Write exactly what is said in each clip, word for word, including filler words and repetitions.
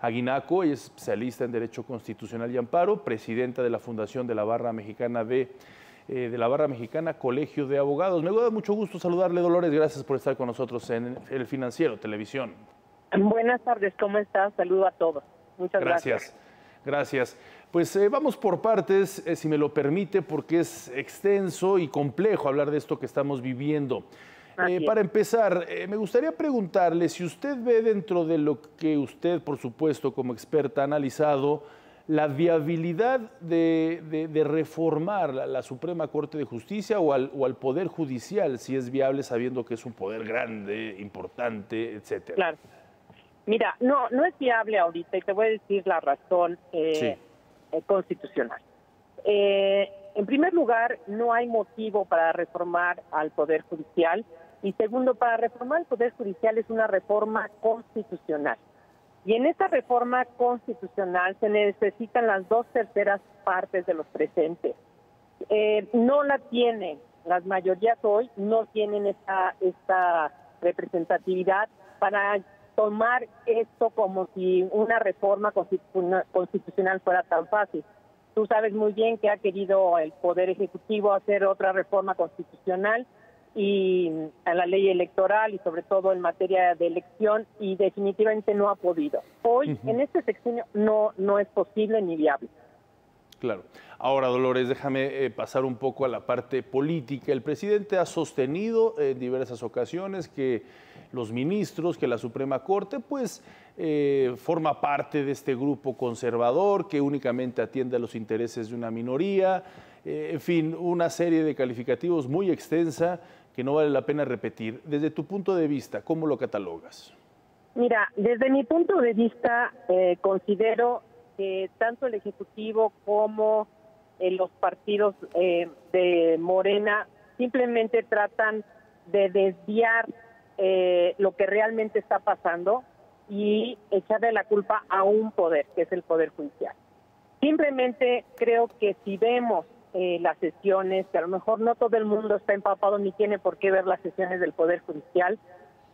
Aguinaco, ella es especialista en Derecho Constitucional y Amparo, presidenta de la Fundación de la Barra Mexicana de, eh, de la Barra Mexicana Colegio de Abogados. Me da mucho gusto saludarle, Dolores, gracias por estar con nosotros en El Financiero Televisión. Buenas tardes, ¿cómo estás? Saludo a todos. Muchas gracias. Gracias. gracias. Pues eh, vamos por partes, eh, si me lo permite, porque es extenso y complejo hablar de esto que estamos viviendo. Eh, para empezar, eh, me gustaría preguntarle si usted ve dentro de lo que usted, por supuesto, como experta ha analizado, la viabilidad de, de, de reformar la, la Suprema Corte de Justicia o al, o al Poder Judicial, si es viable sabiendo que es un poder grande, importante, etcétera. Claro. Mira, no, no es viable ahorita y te voy a decir la razón eh, sí. eh, constitucional. Eh, en primer lugar, no hay motivo para reformar al Poder Judicial. Y segundo, para reformar el Poder Judicial es una reforma constitucional. Y en esta reforma constitucional se necesitan las dos terceras partes de los presentes. Eh, no la tienen, las mayorías hoy no tienen esta, esta representatividad para tomar esto como si una reforma constitucional fuera tan fácil. Tú sabes muy bien que ha querido el Poder Ejecutivo hacer otra reforma constitucional y a la ley electoral y sobre todo en materia de elección y definitivamente no ha podido. Hoy uh-huh. en este sexenio no, no es posible ni viable. Claro. Ahora, Dolores, déjame eh, pasar un poco a la parte política. El presidente ha sostenido eh, en diversas ocasiones que los ministros, que la Suprema Corte, pues eh, forma parte de este grupo conservador que únicamente atiende a los intereses de una minoría. Eh, en fin, una serie de calificativos muy extensa que no vale la pena repetir. Desde tu punto de vista, ¿cómo lo catalogas? Mira, desde mi punto de vista eh, considero que tanto el Ejecutivo como eh, los partidos eh, de Morena simplemente tratan de desviar eh, lo que realmente está pasando y echarle la culpa a un poder, que es el Poder Judicial. Simplemente creo que si vemos eh, las sesiones, que a lo mejor no todo el mundo está empapado ni tiene por qué ver las sesiones del Poder Judicial,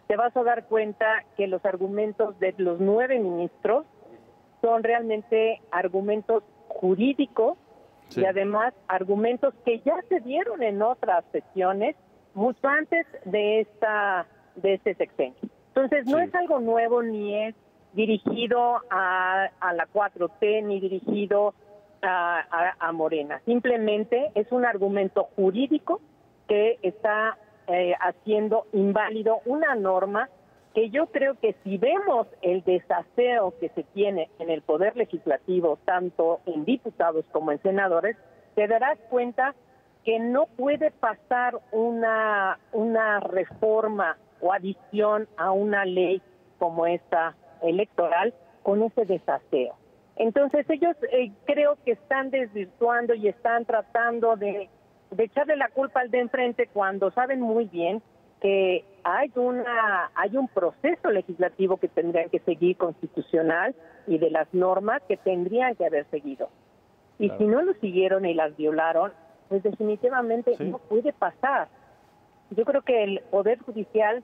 te vas a dar cuenta que los argumentos de los nueve ministros son realmente argumentos jurídicos sí. y además argumentos que ya se dieron en otras sesiones mucho antes de esta de este sexenio. Entonces no sí. es algo nuevo ni es dirigido a, a la cuatro T ni dirigido a, a, a Morena. Simplemente es un argumento jurídico que está eh, haciendo inválido una norma que yo creo que si vemos el desaseo que se tiene en el Poder Legislativo, tanto en diputados como en senadores, te darás cuenta que no puede pasar una, una reforma o adición a una ley como esta electoral con ese desaseo. Entonces ellos eh, creo que están desvirtuando y están tratando de, de echarle la culpa al de enfrente cuando saben muy bien que hay una hay un proceso legislativo que tendrían que seguir constitucional y de las normas que tendrían que haber seguido. Y claro. si no lo siguieron y las violaron, pues definitivamente sí. no puede pasar. Yo creo que el Poder Judicial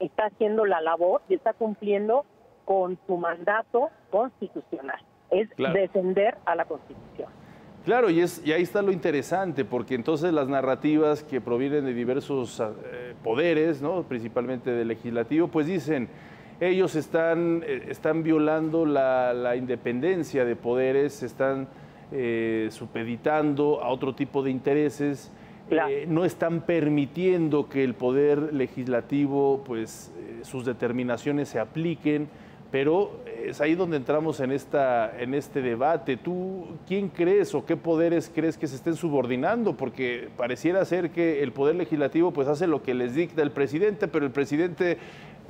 está haciendo la labor y está cumpliendo con su mandato constitucional, es claro. defender a la Constitución. Claro, y, es, y ahí está lo interesante, porque entonces las narrativas que provienen de diversos eh, poderes, ¿no? principalmente del legislativo, pues dicen, ellos están, eh, están violando la, la independencia de poderes, se están eh, supeditando a otro tipo de intereses, claro. eh, no están permitiendo que el poder legislativo, pues eh, sus determinaciones se apliquen. Pero es ahí donde entramos en esta en este debate. ¿Tú quién crees o qué poderes crees que se estén subordinando? Porque pareciera ser que el Poder Legislativo pues hace lo que les dicta el presidente, pero el presidente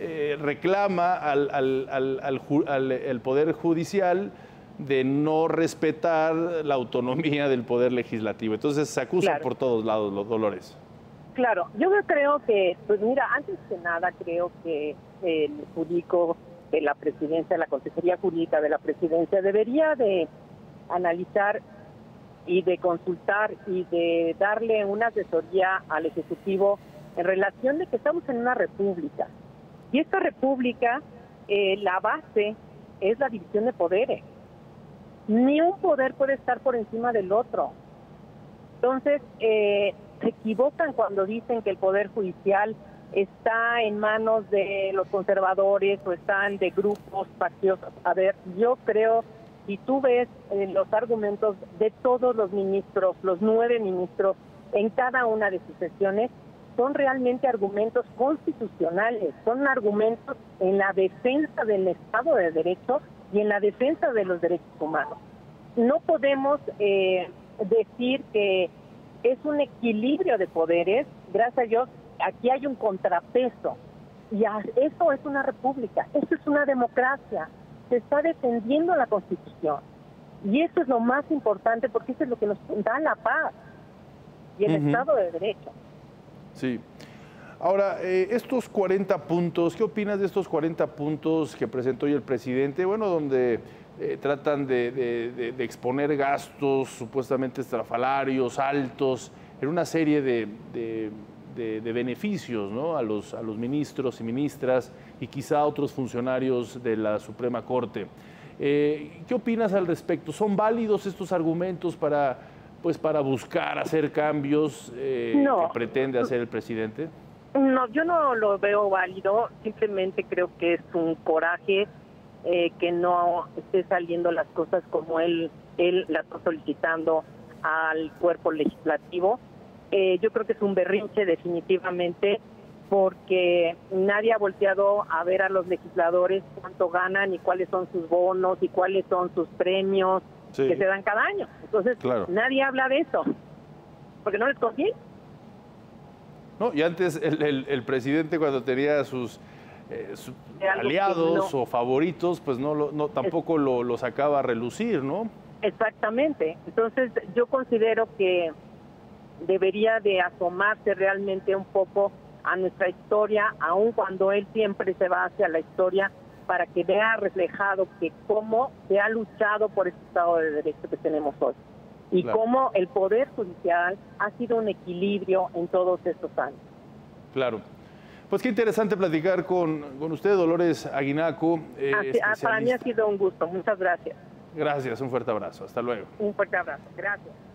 eh, reclama al, al, al, al, al, al Poder Judicial de no respetar la autonomía del Poder Legislativo. Entonces se acusan claro. por todos lados los Dolores. Claro, yo creo que, pues mira, antes que nada creo que el jurídico de la Presidencia, la Consejería Jurídica de la Presidencia, debería de analizar y de consultar y de darle una asesoría al Ejecutivo en relación de que estamos en una república. Y esta república, eh, la base es la división de poderes. Ni un poder puede estar por encima del otro. Entonces, eh, se equivocan cuando dicen que el Poder Judicial está en manos de los conservadores o están de grupos facciosos. A ver, yo creo, si tú ves eh, los argumentos de todos los ministros, los nueve ministros, en cada una de sus sesiones, son realmente argumentos constitucionales, son argumentos en la defensa del Estado de Derecho y en la defensa de los derechos humanos. No podemos eh, decir que es un equilibrio de poderes. Gracias a Dios, aquí hay un contrapeso, y eso es una república, eso es una democracia, se está defendiendo la Constitución, y eso es lo más importante, porque eso es lo que nos da la paz y el uh-huh. Estado de Derecho. Sí. Ahora, eh, estos cuarenta puntos, ¿qué opinas de estos cuarenta puntos que presentó hoy el presidente? Bueno, donde eh, tratan de, de, de, de exponer gastos supuestamente estrafalarios, altos, en una serie de, de, de, de beneficios, ¿no?, a los, a los ministros y ministras y quizá a otros funcionarios de la Suprema Corte. Eh, ¿Qué opinas al respecto? ¿Son válidos estos argumentos para, pues, para buscar hacer cambios eh, no. que pretende hacer el presidente? No, yo no lo veo válido, simplemente creo que es un coraje eh, que no esté saliendo las cosas como él, él las está solicitando al cuerpo legislativo. Eh, yo creo que es un berrinche definitivamente, porque nadie ha volteado a ver a los legisladores cuánto ganan y cuáles son sus bonos y cuáles son sus premios sí. que se dan cada año. Entonces, claro. nadie habla de eso, porque no les conviene. No, y antes el, el, el presidente, cuando tenía sus, eh, sus aliados no. o favoritos, pues no, no tampoco lo, lo sacaba a relucir, ¿no? Exactamente. Entonces yo considero que debería de asomarse realmente un poco a nuestra historia, aun cuando él siempre se va hacia la historia, para que vea reflejado que cómo se ha luchado por este Estado de Derecho que tenemos hoy. Y claro. cómo el Poder Judicial ha sido un equilibrio en todos estos años. Claro. Pues qué interesante platicar con, con usted, Dolores Aguinaco. Eh, ah, para mí ha sido un gusto. Muchas gracias. Gracias. Un fuerte abrazo. Hasta luego. Un fuerte abrazo. Gracias.